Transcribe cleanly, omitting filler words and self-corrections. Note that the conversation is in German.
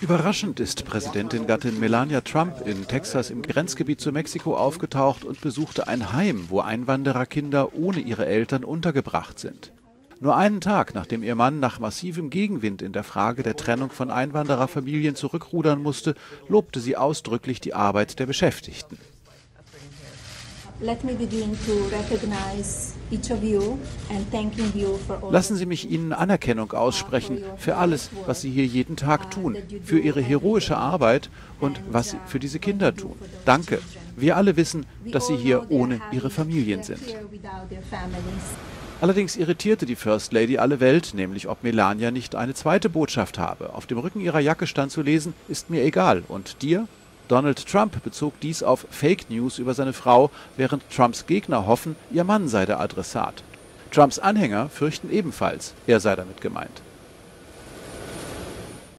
Überraschend ist Präsidentin-Gattin Melania Trump in Texas im Grenzgebiet zu Mexiko aufgetaucht und besuchte ein Heim, wo Einwandererkinder ohne ihre Eltern untergebracht sind. Nur einen Tag, nachdem ihr Mann nach massivem Gegenwind in der Frage der Trennung von Einwandererfamilien zurückrudern musste, lobte sie ausdrücklich die Arbeit der Beschäftigten. Lassen Sie mich Ihnen Anerkennung aussprechen für alles, was Sie hier jeden Tag tun, für Ihre heroische Arbeit und was Sie für diese Kinder tun. Danke. Wir alle wissen, dass Sie hier ohne Ihre Familien sind. Allerdings irritierte die First Lady alle Welt, nämlich ob Melania nicht eine zweite Botschaft habe. Auf dem Rücken ihrer Jacke stand zu lesen, ist mir egal und dir? Donald Trump bezog dies auf Fake News über seine Frau, während Trumps Gegner hoffen, ihr Mann sei der Adressat. Trumps Anhänger fürchten ebenfalls, er sei damit gemeint.